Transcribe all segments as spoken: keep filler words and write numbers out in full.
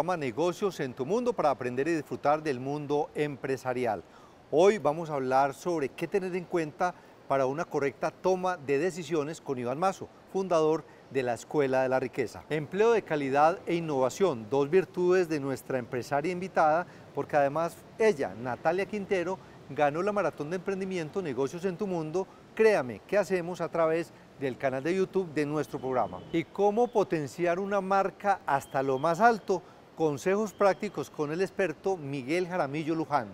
programa Negocios en tu Mundo para aprender y disfrutar del mundo empresarial. Hoy vamos a hablar sobre qué tener en cuenta para una correcta toma de decisiones con Iván Mazo, fundador de la Escuela de la Riqueza. Empleo de calidad e innovación, dos virtudes de nuestra empresaria invitada, porque además ella, Natalia Quintero, ganó la maratón de emprendimiento Negocios en tu Mundo, Créame, ¿qué hacemos a través del canal de YouTube de nuestro programa? Y cómo potenciar una marca hasta lo más alto, consejos prácticos con el experto Miguel Jaramillo Luján.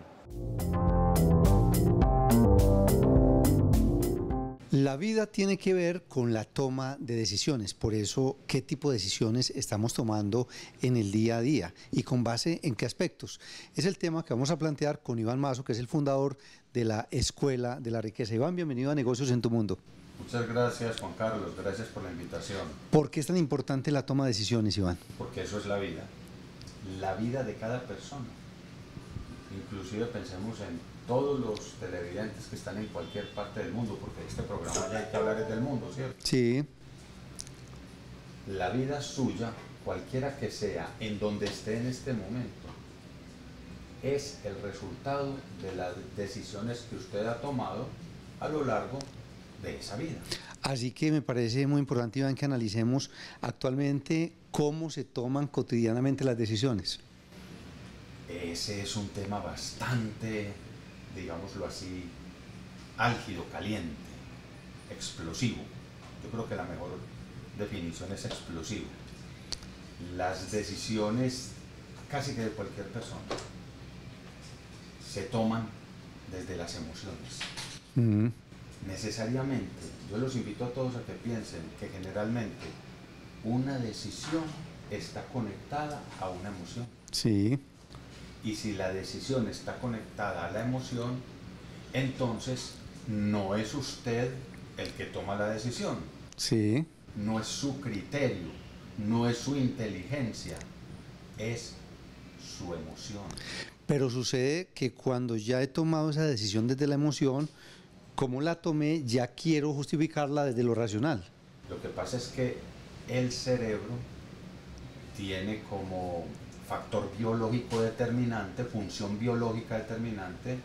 La vida tiene que ver con la toma de decisiones, por eso qué tipo de decisiones estamos tomando en el día a día y con base en qué aspectos. Es el tema que vamos a plantear con Iván Mazo, que es el fundador de la Escuela de la Riqueza. Iván, bienvenido a Negocios en tu Mundo. Muchas gracias, Juan Carlos, gracias por la invitación. ¿Por qué es tan importante la toma de decisiones, Iván? Porque eso es la vida, la vida de cada persona. Inclusive pensemos en todos los televidentes que están en cualquier parte del mundo, porque este programa ya hay que hablar es del mundo, ¿cierto? Sí. La vida suya, cualquiera que sea, en donde esté en este momento, es el resultado de las decisiones que usted ha tomado a lo largo de esa vida. Así que me parece muy importante, Iván, que analicemos actualmente cómo se toman cotidianamente las decisiones. Ese es un tema bastante, digámoslo así, álgido, caliente, explosivo. Yo creo que la mejor definición es explosivo. Las decisiones casi que de cualquier persona se toman desde las emociones. Mm-hmm. Necesariamente, yo los invito a todos a que piensen que generalmente una decisión está conectada a una emoción. Sí. Y si la decisión está conectada a la emoción, entonces no es usted el que toma la decisión. Sí. No es su criterio, no es su inteligencia, es su emoción. Pero sucede que cuando ya he tomado esa decisión desde la emoción, como la tomé, ya quiero justificarla desde lo racional. Lo que pasa es que el cerebro tiene como factor biológico determinante, función biológica determinante,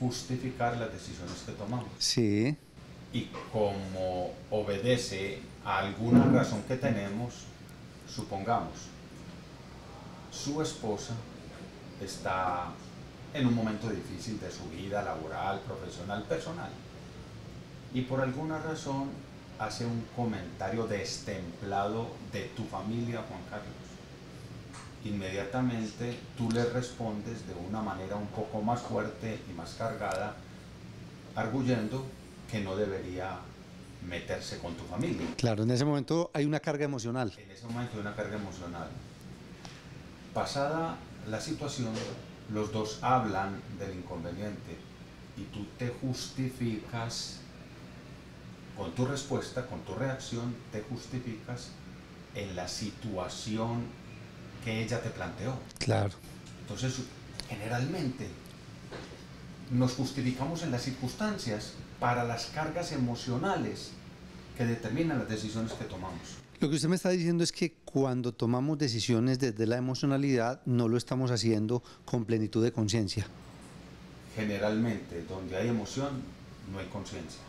justificar las decisiones que tomamos. Sí. Y como obedece a alguna razón que tenemos, supongamos, su esposa está en un momento difícil de su vida laboral, profesional, personal, y por alguna razón hace un comentario destemplado de tu familia, Juan Carlos. Inmediatamente tú le respondes de una manera un poco más fuerte y más cargada, arguyendo que no debería meterse con tu familia. Claro, en ese momento hay una carga emocional. En ese momento hay una carga emocional. Pasada la situación, los dos hablan del inconveniente y tú te justificas con tu respuesta, con tu reacción, te justificas en la situación que ella te planteó. Claro. Entonces, generalmente, nos justificamos en las circunstancias para las cargas emocionales que determinan las decisiones que tomamos. Lo que usted me está diciendo es que cuando tomamos decisiones desde la emocionalidad, no lo estamos haciendo con plenitud de conciencia. Generalmente, donde hay emoción, no hay conciencia.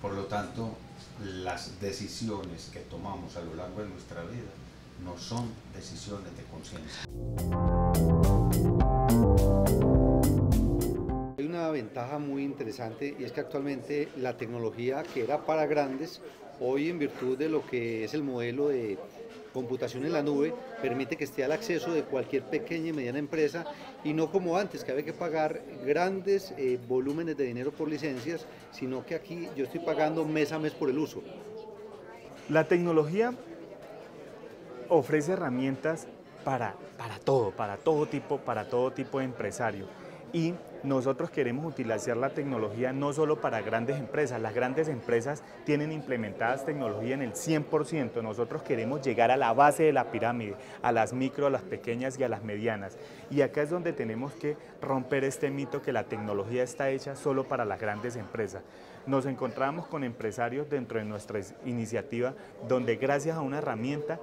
Por lo tanto, las decisiones que tomamos a lo largo de nuestra vida no son decisiones de conciencia. Hay una ventaja muy interesante y es que actualmente la tecnología que era para grandes, hoy en virtud de lo que es el modelo de computación en la nube, permite que esté al acceso de cualquier pequeña y mediana empresa y no como antes, que había que pagar grandes eh, volúmenes de dinero por licencias, sino que aquí yo estoy pagando mes a mes por el uso. La tecnología ofrece herramientas para, para todo, para todo tipo, para todo tipo de empresario. Y nosotros queremos utilizar la tecnología no solo para grandes empresas, las grandes empresas tienen implementadas tecnología en el cien por ciento, nosotros queremos llegar a la base de la pirámide, a las micro, a las pequeñas y a las medianas. Y acá es donde tenemos que romper este mito que la tecnología está hecha solo para las grandes empresas. Nos encontramos con empresarios dentro de nuestra iniciativa donde gracias a una herramienta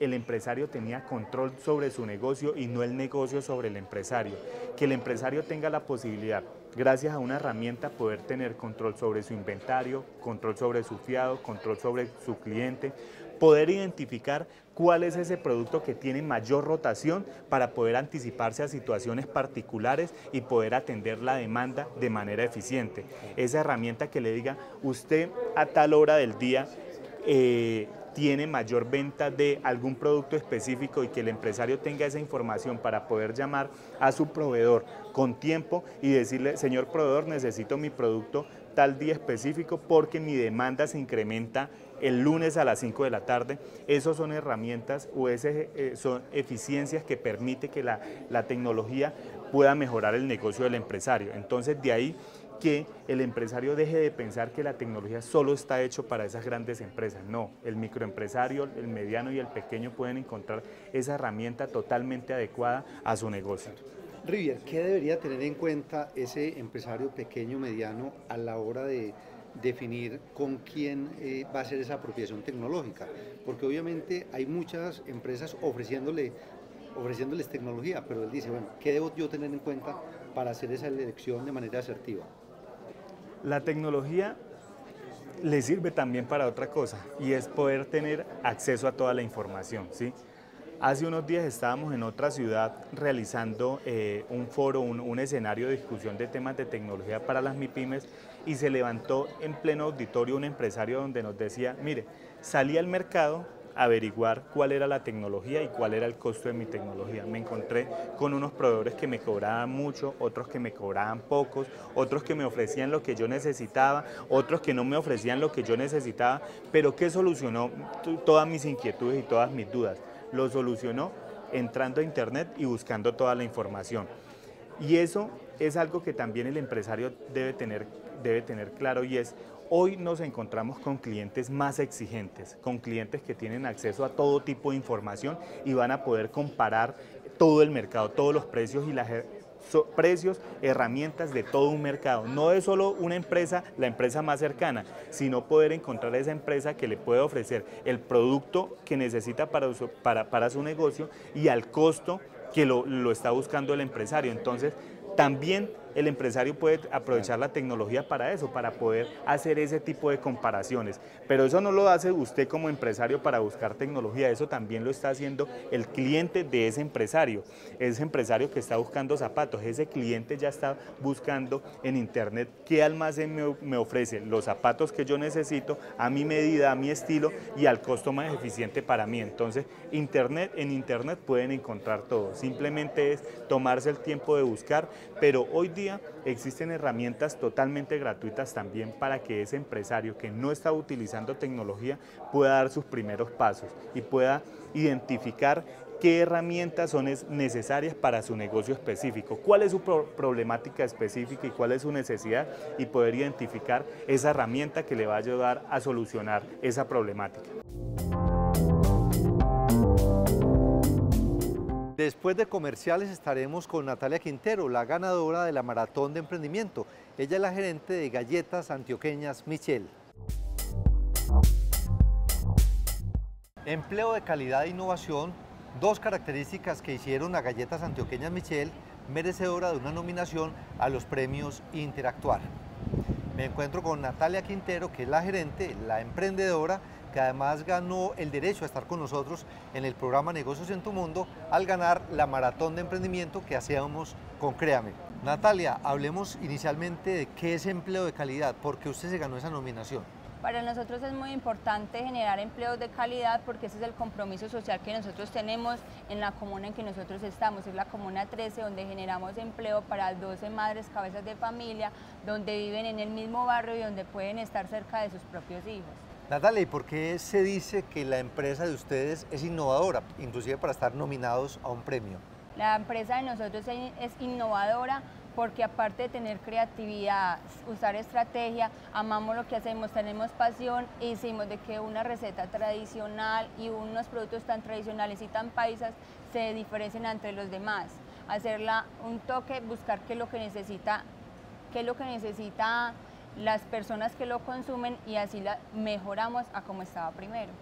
el empresario tenía control sobre su negocio y no el negocio sobre el empresario. Que el empresario tenga la posibilidad, gracias a una herramienta, poder tener control sobre su inventario, control sobre su fiado, control sobre su cliente, poder identificar cuál es ese producto que tiene mayor rotación para poder anticiparse a situaciones particulares y poder atender la demanda de manera eficiente. Esa herramienta que le diga, usted a tal hora del día eh, tiene mayor venta de algún producto específico, y que el empresario tenga esa información para poder llamar a su proveedor con tiempo y decirle, señor proveedor, necesito mi producto tal día específico porque mi demanda se incrementa el lunes a las cinco de la tarde. Esas son herramientas o esas son eficiencias que permite que la, la tecnología pueda mejorar el negocio del empresario. Entonces, de ahí que el empresario deje de pensar que la tecnología solo está hecho para esas grandes empresas. No, el microempresario, el mediano y el pequeño pueden encontrar esa herramienta totalmente adecuada a su negocio. Rivier, ¿qué debería tener en cuenta ese empresario pequeño, mediano, a la hora de definir con quién eh, va a ser esa apropiación tecnológica? Porque obviamente hay muchas empresas ofreciéndole, ofreciéndoles tecnología, pero él dice, bueno, ¿qué debo yo tener en cuenta para hacer esa elección de manera asertiva? La tecnología le sirve también para otra cosa, y es poder tener acceso a toda la información, ¿sí? Hace unos días estábamos en otra ciudad realizando eh, un foro, un, un escenario de discusión de temas de tecnología para las MIPYMES, y se levantó en pleno auditorio un empresario donde nos decía, mire, salí al mercado a averiguar cuál era la tecnología y cuál era el costo de mi tecnología. Me encontré con unos proveedores que me cobraban mucho, otros que me cobraban pocos, otros que me ofrecían lo que yo necesitaba, otros que no me ofrecían lo que yo necesitaba, pero que solucionó todas mis inquietudes y todas mis dudas. Lo solucionó entrando a internet y buscando toda la información. Y eso es algo que también el empresario debe tener, debe tener claro, y es, hoy nos encontramos con clientes más exigentes, con clientes que tienen acceso a todo tipo de información y van a poder comparar todo el mercado, todos los precios y las so, precios, herramientas de todo un mercado. No es solo una empresa, la empresa más cercana, sino poder encontrar esa empresa que le puede ofrecer el producto que necesita para, uso, para, para su negocio y al costo que lo, lo está buscando el empresario. Entonces, también el empresario puede aprovechar la tecnología para eso, para poder hacer ese tipo de comparaciones. Pero eso no lo hace usted como empresario para buscar tecnología, eso también lo está haciendo el cliente de ese empresario. Ese empresario que está buscando zapatos, ese cliente ya está buscando en internet qué almacén me, me ofrece los zapatos que yo necesito, a mi medida, a mi estilo y al costo más eficiente para mí. Entonces, internet, en internet pueden encontrar todo. Simplemente es tomarse el tiempo de buscar, pero hoy día existen herramientas totalmente gratuitas también para que ese empresario que no está utilizando tecnología pueda dar sus primeros pasos y pueda identificar qué herramientas son necesarias para su negocio específico, cuál es su problemática específica y cuál es su necesidad, y poder identificar esa herramienta que le va a ayudar a solucionar esa problemática. Después de comerciales estaremos con Natalia Quintero, la ganadora de la Maratón de Emprendimiento. Ella es la gerente de Galletas Antioqueñas Michel. Empleo de calidad e innovación, dos características que hicieron a Galletas Antioqueñas Michel merecedora de una nominación a los premios Interactuar. Me encuentro con Natalia Quintero, que es la gerente, la emprendedora, que además ganó el derecho a estar con nosotros en el programa Negocios en tu Mundo al ganar la Maratón de Emprendimiento que hacíamos con Créame. Natalia, hablemos inicialmente de qué es empleo de calidad, porque usted se ganó esa nominación. Para nosotros es muy importante generar empleos de calidad, porque ese es el compromiso social que nosotros tenemos en la comuna en que nosotros estamos. Es la comuna trece, donde generamos empleo para doce madres cabezas de familia, donde viven en el mismo barrio y donde pueden estar cerca de sus propios hijos. Natalia, ¿y por qué se dice que la empresa de ustedes es innovadora, inclusive para estar nominados a un premio? La empresa de nosotros es innovadora porque, aparte de tener creatividad, usar estrategia, amamos lo que hacemos, tenemos pasión, e hicimos de que una receta tradicional y unos productos tan tradicionales y tan paisas se diferencien entre los demás. Hacerla un toque, buscar qué es lo que necesita, qué es lo que necesita las personas que lo consumen, y así la mejoramos a como estaba primero.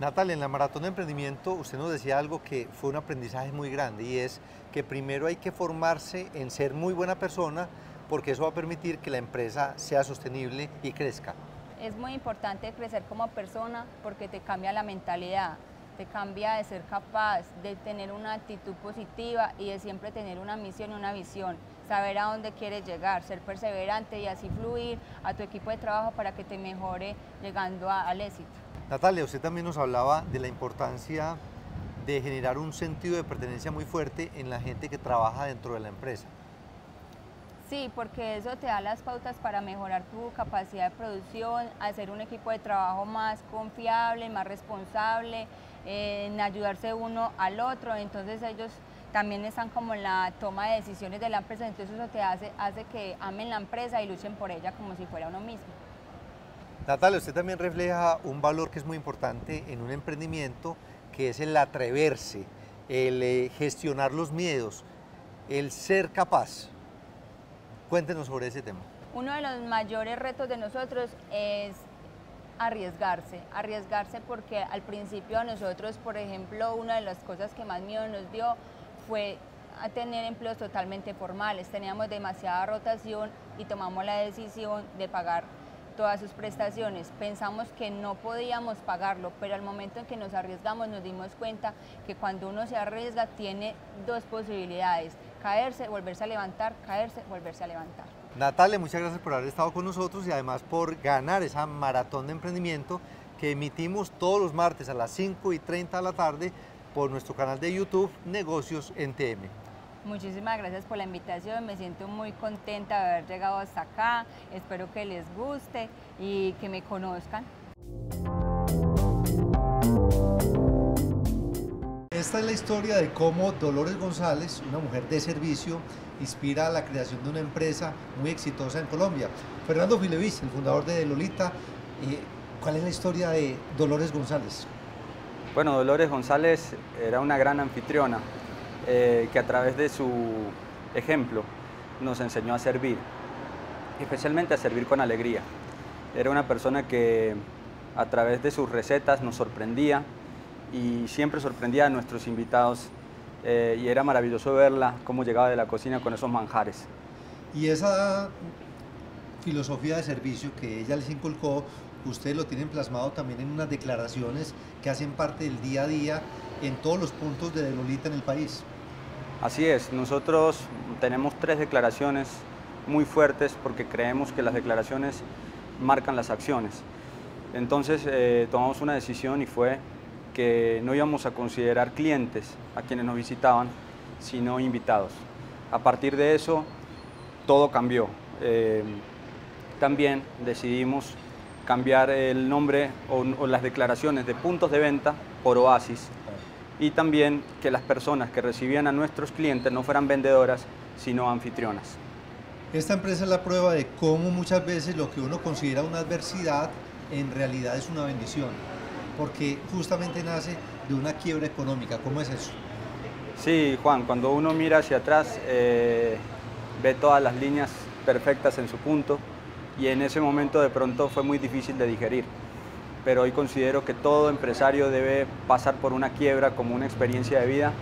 Natalia, en la Maratón de Emprendimiento usted nos decía algo que fue un aprendizaje muy grande, y es que primero hay que formarse en ser muy buena persona, porque eso va a permitir que la empresa sea sostenible y crezca. Es muy importante crecer como persona porque te cambia la mentalidad, te cambia de ser capaz, de tener una actitud positiva y de siempre tener una misión y una visión, saber a dónde quieres llegar, ser perseverante y así fluir a tu equipo de trabajo para que te mejore llegando a, al éxito. Natalia, usted también nos hablaba de la importancia de generar un sentido de pertenencia muy fuerte en la gente que trabaja dentro de la empresa. Sí, porque eso te da las pautas para mejorar tu capacidad de producción, hacer un equipo de trabajo más confiable, más responsable, en ayudarse uno al otro. Entonces ellos también están como en la toma de decisiones de la empresa, entonces eso te hace, hace que amen la empresa y luchen por ella como si fuera uno mismo. Natalia, usted también refleja un valor que es muy importante en un emprendimiento, que es el atreverse, el gestionar los miedos, el ser capaz. Cuéntenos sobre ese tema. Uno de los mayores retos de nosotros es arriesgarse, arriesgarse porque al principio a nosotros, por ejemplo, una de las cosas que más miedo nos dio fue a tener empleos totalmente formales. Teníamos demasiada rotación y tomamos la decisión de pagar todas sus prestaciones. Pensamos que no podíamos pagarlo, pero al momento en que nos arriesgamos nos dimos cuenta que cuando uno se arriesga tiene dos posibilidades: caerse, volverse a levantar, caerse, volverse a levantar. Natalia, muchas gracias por haber estado con nosotros y además por ganar esa maratón de emprendimiento que emitimos todos los martes a las cinco y treinta de la tarde por nuestro canal de YouTube Negocios en T M. Muchísimas gracias por la invitación, me siento muy contenta de haber llegado hasta acá, espero que les guste y que me conozcan. Esta es la historia de cómo Dolores González, una mujer de servicio, inspira a la creación de una empresa muy exitosa en Colombia. Fernando Filevich, el fundador de Lolita, ¿cuál es la historia de Dolores González? Bueno, Dolores González era una gran anfitriona. Eh, que a través de su ejemplo nos enseñó a servir, especialmente a servir con alegría. Era una persona que a través de sus recetas nos sorprendía y siempre sorprendía a nuestros invitados, eh, y era maravilloso verla cómo llegaba de la cocina con esos manjares. Y esa filosofía de servicio que ella les inculcó, ustedes lo tienen plasmado también en unas declaraciones que hacen parte del día a día en todos los puntos de Lolita en el país. Así es, nosotros tenemos tres declaraciones muy fuertes porque creemos que las declaraciones marcan las acciones. Entonces eh, tomamos una decisión y fue que no íbamos a considerar clientes a quienes nos visitaban, sino invitados. A partir de eso, todo cambió. Eh, también decidimos cambiar el nombre o, o las declaraciones de puntos de venta por oasis, y también que las personas que recibían a nuestros clientes no fueran vendedoras, sino anfitrionas. Esta empresa es la prueba de cómo muchas veces lo que uno considera una adversidad en realidad es una bendición, porque justamente nace de una quiebra económica. ¿Cómo es eso? Sí, Juan, cuando uno mira hacia atrás, eh, ve todas las líneas perfectas en su punto, y en ese momento de pronto fue muy difícil de digerir. Pero hoy considero que todo empresario debe pasar por una quiebra como una experiencia de vida,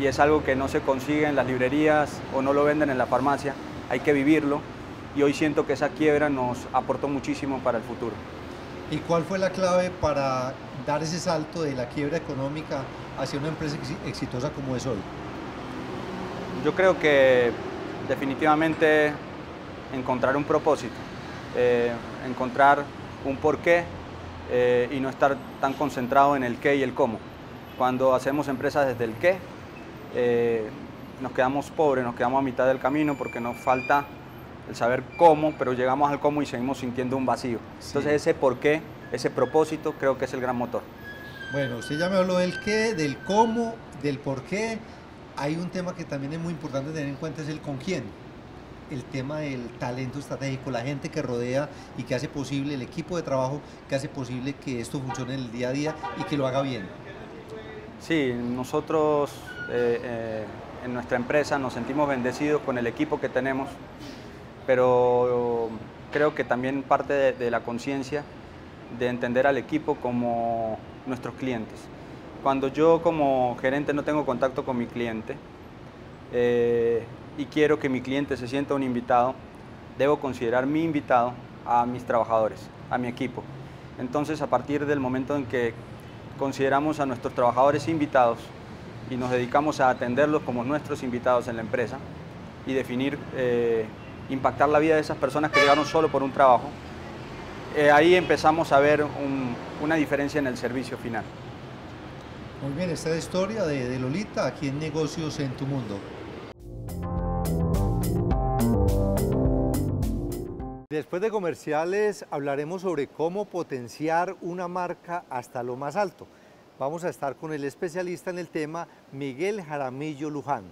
y es algo que no se consigue en las librerías o no lo venden en la farmacia, hay que vivirlo, y hoy siento que esa quiebra nos aportó muchísimo para el futuro. ¿Y cuál fue la clave para dar ese salto de la quiebra económica hacia una empresa exitosa como es hoy? Yo creo que definitivamente encontrar un propósito, eh, encontrar un porqué, Eh, y no estar tan concentrado en el qué y el cómo. Cuando hacemos empresas desde el qué, eh, nos quedamos pobres, nos quedamos a mitad del camino porque nos falta el saber cómo, pero llegamos al cómo y seguimos sintiendo un vacío. Sí. Entonces ese por qué, ese propósito, creo que es el gran motor. Bueno, usted ya me habló del qué, del cómo, del por qué. Hay un tema que también es muy importante tener en cuenta, es el con quién. El tema del talento estratégico, la gente que rodea y que hace posible, el equipo de trabajo que hace posible que esto funcione en el día a día y que lo haga bien. Sí, nosotros eh, eh, en nuestra empresa nos sentimos bendecidos con el equipo que tenemos, pero creo que también parte de, de la conciencia de entender al equipo como nuestros clientes. Cuando yo como gerente no tengo contacto con mi cliente eh, y quiero que mi cliente se sienta un invitado, debo considerar mi invitado a mis trabajadores, a mi equipo. Entonces, a partir del momento en que consideramos a nuestros trabajadores invitados y nos dedicamos a atenderlos como nuestros invitados en la empresa y definir, eh, impactar la vida de esas personas que llegaron solo por un trabajo, eh, ahí empezamos a ver un, una diferencia en el servicio final. Muy bien, esta es la historia de, de Lolita aquí en Negocios en tu Mundo. Después de comerciales hablaremos sobre cómo potenciar una marca hasta lo más alto. Vamos a estar con el especialista en el tema, Miguel Jaramillo Luján.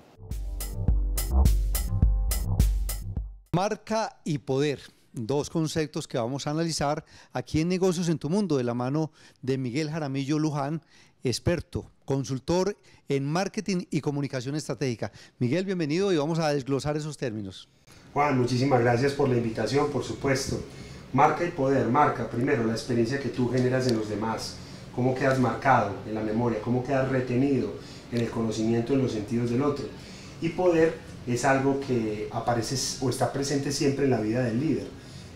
Marca y poder, dos conceptos que vamos a analizar aquí en Negocios en tu Mundo, de la mano de Miguel Jaramillo Luján, experto, consultor en marketing y comunicación estratégica. Miguel, bienvenido y vamos a desglosar esos términos. Juan, muchísimas gracias por la invitación, por supuesto. Marca y poder. Marca, primero, la experiencia que tú generas en los demás. Cómo quedas marcado en la memoria, cómo quedas retenido en el conocimiento, en los sentidos del otro. Y poder es algo que aparece o está presente siempre en la vida del líder.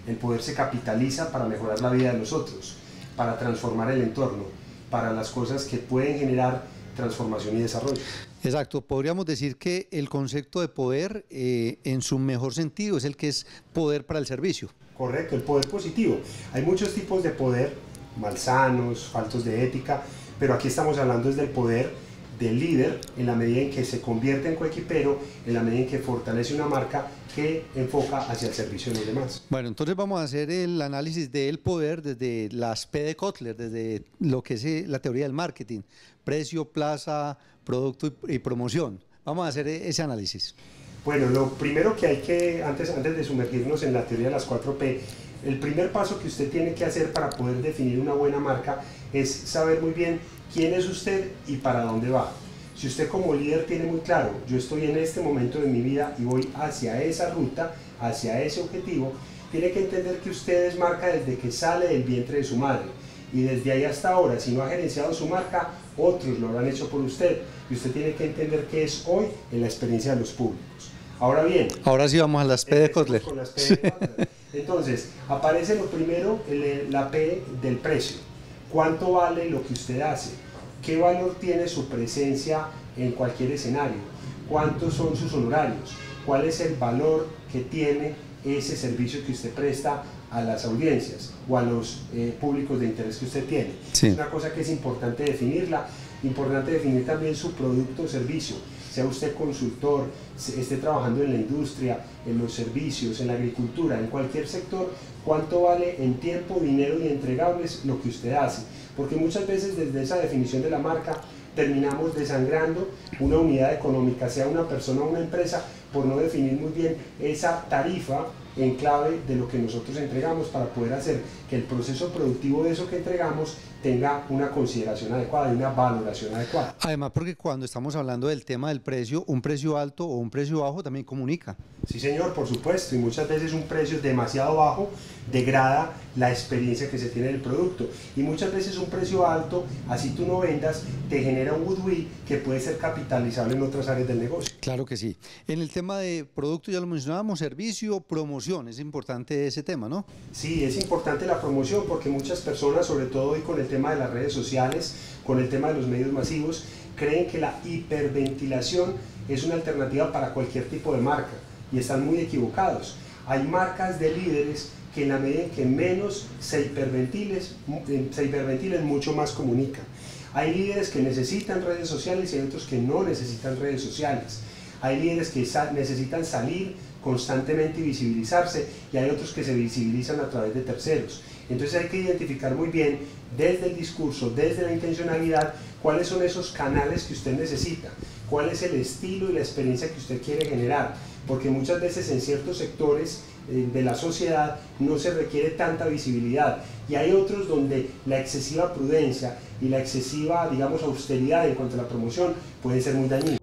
El poder se capitaliza para mejorar la vida de los otros, para transformar el entorno, para las cosas que pueden generar transformación y desarrollo. Exacto, podríamos decir que el concepto de poder eh, en su mejor sentido es el que es poder para el servicio. Correcto, el poder positivo. Hay muchos tipos de poder, malsanos, faltos de ética, pero aquí estamos hablando es del poder del líder en la medida en que se convierte en coequipero, en la medida en que fortalece una marca que enfoca hacia el servicio de los demás. Bueno, entonces vamos a hacer el análisis del poder desde las P de Kotler, desde lo que es la teoría del marketing, precio, plaza, producto y, y promoción. Vamos a hacer ese análisis. Bueno, lo primero que hay que, antes, antes de sumergirnos en la teoría de las cuatro P, el primer paso que usted tiene que hacer para poder definir una buena marca es saber muy bien quién es usted y para dónde va. Si usted como líder tiene muy claro, yo estoy en este momento de mi vida y voy hacia esa ruta, hacia ese objetivo, tiene que entender que usted es marca desde que sale del vientre de su madre. Y desde ahí hasta ahora, si no ha gerenciado su marca, otros lo habrán hecho por usted. Y usted tiene que entender que es hoy en la experiencia de los públicos. Ahora bien, ahora sí vamos a las P de Kotler. Con las P de Kotler. Entonces, aparece lo primero, el, la P del precio. ¿Cuánto vale lo que usted hace? ¿Qué valor tiene su presencia en cualquier escenario? ¿Cuántos son sus honorarios? ¿Cuál es el valor que tiene ese servicio que usted presta a las audiencias o a los eh, públicos de interés que usted tiene? Sí. Es una cosa que es importante definirla. Importante definir también su producto o servicio. Sea usted consultor, esté trabajando en la industria, en los servicios, en la agricultura, en cualquier sector, cuánto vale en tiempo, dinero y entregables lo que usted hace. Porque muchas veces desde esa definición de la marca terminamos desangrando una unidad económica, sea una persona o una empresa, por no definir muy bien esa tarifa en clave de lo que nosotros entregamos para poder hacer que el proceso productivo de eso que entregamos tenga una consideración adecuada y una valoración adecuada. Además, porque cuando estamos hablando del tema del precio, un precio alto o un precio bajo también comunica. Sí, señor, por supuesto, y muchas veces un precio demasiado bajo degrada la experiencia que se tiene del producto, y muchas veces un precio alto, así tú no vendas, te genera un goodwill que puede ser capitalizable en otras áreas del negocio. Claro que sí. En el tema de producto ya lo mencionábamos, servicio, promoción, es importante ese tema, ¿no? Sí, es importante la promoción porque muchas personas, sobre todo hoy con el tema de las redes sociales, con el tema de los medios masivos, creen que la hiperventilación es una alternativa para cualquier tipo de marca y están muy equivocados. Hay marcas de líderes que en la medida en que menos se hiperventilen, mucho más comunica. Hay líderes que necesitan redes sociales y hay otros que no necesitan redes sociales. Hay líderes que necesitan salir constantemente y visibilizarse, y hay otros que se visibilizan a través de terceros. Entonces hay que identificar muy bien, desde el discurso, desde la intencionalidad, cuáles son esos canales que usted necesita, cuál es el estilo y la experiencia que usted quiere generar, porque muchas veces en ciertos sectores de la sociedad no se requiere tanta visibilidad, y hay otros donde la excesiva prudencia y la excesiva, digamos, austeridad en cuanto a la promoción puede ser muy dañina.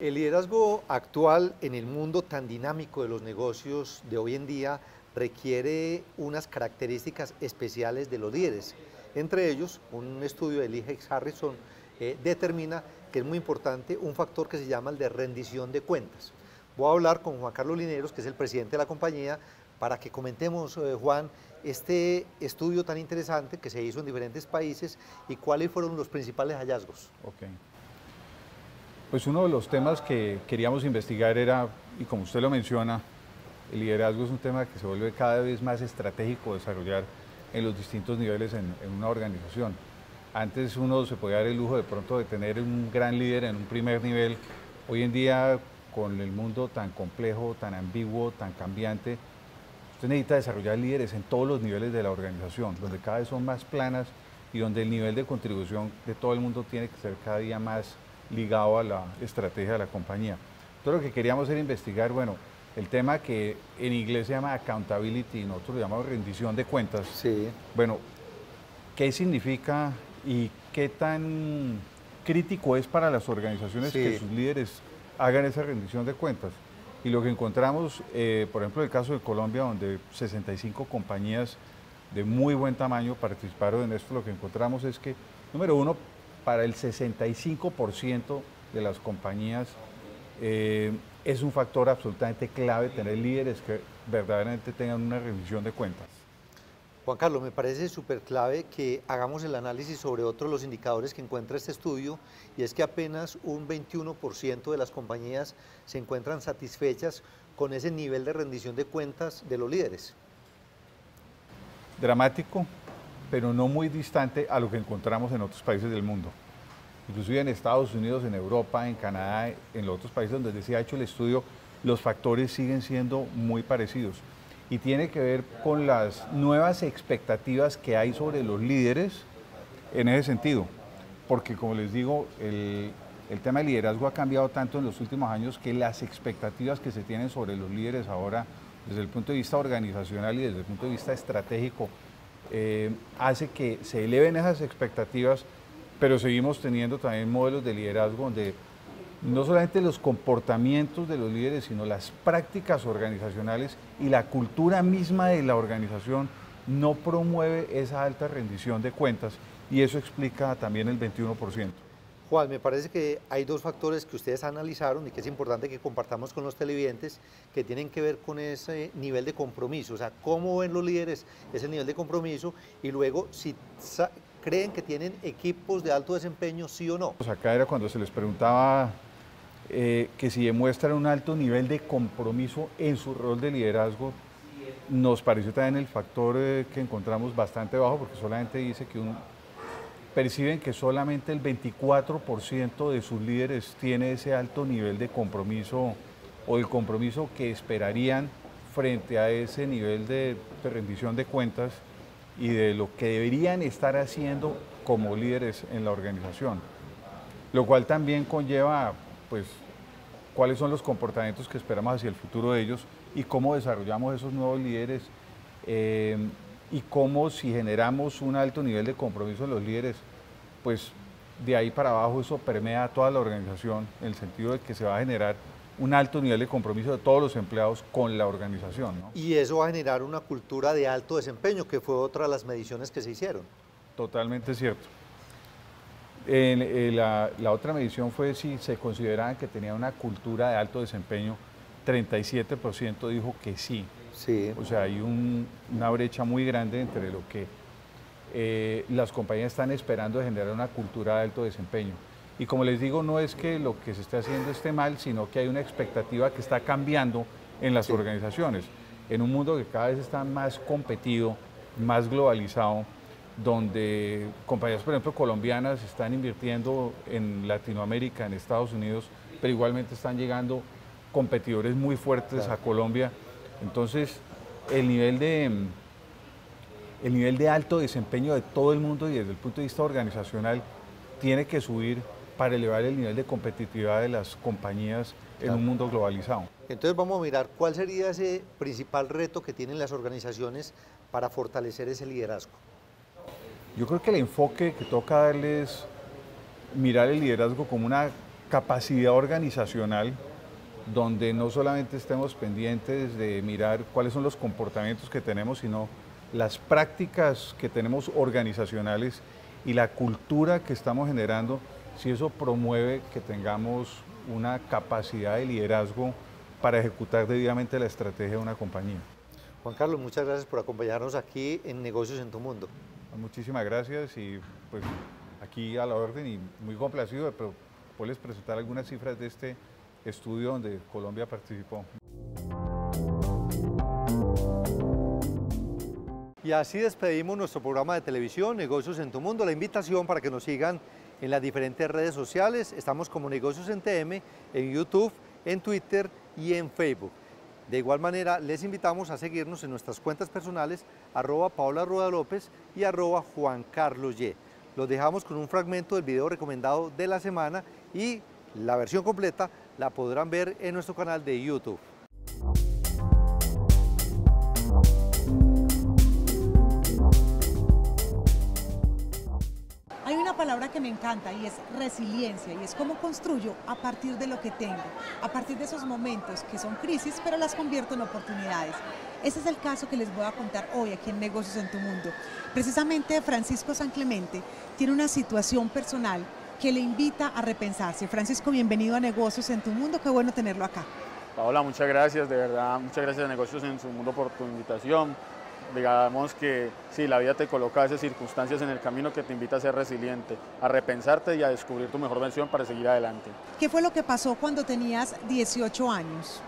El liderazgo actual en el mundo tan dinámico de los negocios de hoy en día requiere unas características especiales de los líderes. Entre ellos, un estudio de Lee Hecht Harrison eh, determina que es muy importante un factor que se llama el de rendición de cuentas. Voy a hablar con Juan Carlos Lineros, que es el presidente de la compañía, para que comentemos, eh, Juan, este estudio tan interesante que se hizo en diferentes países y cuáles fueron los principales hallazgos. Okay. Pues uno de los temas que queríamos investigar era, y como usted lo menciona, el liderazgo es un tema que se vuelve cada vez más estratégico desarrollar en los distintos niveles en, en una organización. Antes uno se podía dar el lujo de pronto de tener un gran líder en un primer nivel. Hoy en día, con el mundo tan complejo, tan ambiguo, tan cambiante, usted necesita desarrollar líderes en todos los niveles de la organización, donde cada vez son más planas y donde el nivel de contribución de todo el mundo tiene que ser cada día más ligado a la estrategia de la compañía. Todo lo que queríamos era investigar, bueno, el tema que en inglés se llama accountability, nosotros lo llamamos rendición de cuentas. Sí. Bueno, ¿qué significa y qué tan crítico es para las organizaciones sí. que sus líderes hagan esa rendición de cuentas? Y lo que encontramos, eh, por ejemplo, el caso de Colombia, donde sesenta y cinco compañías de muy buen tamaño participaron en esto, lo que encontramos es que, número uno, para el sesenta y cinco por ciento de las compañías eh, es un factor absolutamente clave tener líderes que verdaderamente tengan una rendición de cuentas. Juan Carlos, me parece súper clave que hagamos el análisis sobre otro de los indicadores que encuentra este estudio, y es que apenas un veintiuno por ciento de las compañías se encuentran satisfechas con ese nivel de rendición de cuentas de los líderes. Dramático, pero no muy distante a lo que encontramos en otros países del mundo. Inclusive en Estados Unidos, en Europa, en Canadá, en los otros países donde se ha hecho el estudio, los factores siguen siendo muy parecidos. Y tiene que ver con las nuevas expectativas que hay sobre los líderes en ese sentido. Porque, como les digo, el, el tema del liderazgo ha cambiado tanto en los últimos años que las expectativas que se tienen sobre los líderes ahora, desde el punto de vista organizacional y desde el punto de vista estratégico, Eh, hace que se eleven esas expectativas, pero seguimos teniendo también modelos de liderazgo donde no solamente los comportamientos de los líderes, sino las prácticas organizacionales y la cultura misma de la organización no promueve esa alta rendición de cuentas, y eso explica también el veintiuno por ciento. Juan, me parece que hay dos factores que ustedes analizaron y que es importante que compartamos con los televidentes, que tienen que ver con ese nivel de compromiso, o sea, cómo ven los líderes ese nivel de compromiso y luego si creen que tienen equipos de alto desempeño, sí o no. Pues acá era cuando se les preguntaba eh, que si demuestran un alto nivel de compromiso en su rol de liderazgo. Nos pareció también el factor eh, que encontramos bastante bajo, porque solamente dice que un... perciben que solamente el veinticuatro por ciento de sus líderes tiene ese alto nivel de compromiso o el compromiso que esperarían frente a ese nivel de, de rendición de cuentas y de lo que deberían estar haciendo como líderes en la organización. Lo cual también conlleva, pues, cuáles son los comportamientos que esperamos hacia el futuro de ellos y cómo desarrollamos esos nuevos líderes. Eh, y cómo, si generamos un alto nivel de compromiso de los líderes, pues de ahí para abajo eso permea a toda la organización, en el sentido de que se va a generar un alto nivel de compromiso de todos los empleados con la organización, ¿no? Y eso va a generar una cultura de alto desempeño, que fue otra de las mediciones que se hicieron. Totalmente cierto. En, en la, la otra medición fue si se consideraban que tenía una cultura de alto desempeño. Treinta y siete por ciento dijo que sí. Sí. O sea, hay un, una brecha muy grande entre lo que eh, las compañías están esperando de generar una cultura de alto desempeño. Y como les digo, no es que lo que se esté haciendo esté mal, sino que hay una expectativa que está cambiando en las sí. organizaciones. En un mundo que cada vez está más competido, más globalizado, donde compañías, por ejemplo, colombianas están invirtiendo en Latinoamérica, en Estados Unidos, pero igualmente están llegando competidores muy fuertes claro. a Colombia. Entonces, el nivel, de, el nivel de alto desempeño de todo el mundo y desde el punto de vista organizacional tiene que subir para elevar el nivel de competitividad de las compañías claro. en un mundo globalizado. Entonces vamos a mirar cuál sería ese principal reto que tienen las organizaciones para fortalecer ese liderazgo. Yo creo que el enfoque que toca darle es mirar el liderazgo como una capacidad organizacional donde no solamente estemos pendientes de mirar cuáles son los comportamientos que tenemos, sino las prácticas que tenemos organizacionales y la cultura que estamos generando, si eso promueve que tengamos una capacidad de liderazgo para ejecutar debidamente la estrategia de una compañía. Juan Carlos, muchas gracias por acompañarnos aquí en Negocios en tu Mundo. Muchísimas gracias y pues aquí a la orden y muy complacido de poderles presentar algunas cifras de este estudio donde Colombia participó. Y así despedimos nuestro programa de televisión Negocios en tu Mundo. La invitación para que nos sigan en las diferentes redes sociales. Estamos como Negocios en T M, en YouTube, en Twitter y en Facebook. De igual manera, les invitamos a seguirnos en nuestras cuentas personales, arroba Paola Rueda López y arroba Juan Carlos Yépez. Los dejamos con un fragmento del video recomendado de la semana y la versión completa la podrán ver en nuestro canal de YouTube. Hay una palabra que me encanta y es resiliencia, y es cómo construyo a partir de lo que tengo, a partir de esos momentos que son crisis, pero las convierto en oportunidades. Ese es el caso que les voy a contar hoy aquí en Negocios en tu Mundo. Precisamente Francisco San Clemente tiene una situación personal que le invita a repensarse. Francisco, bienvenido a Negocios en tu Mundo, qué bueno tenerlo acá. Paola, muchas gracias, de verdad, muchas gracias a Negocios en tu Mundo por tu invitación. Digamos que sí, la vida te coloca esas circunstancias en el camino que te invita a ser resiliente, a repensarte y a descubrir tu mejor versión para seguir adelante. ¿Qué fue lo que pasó cuando tenías dieciocho años?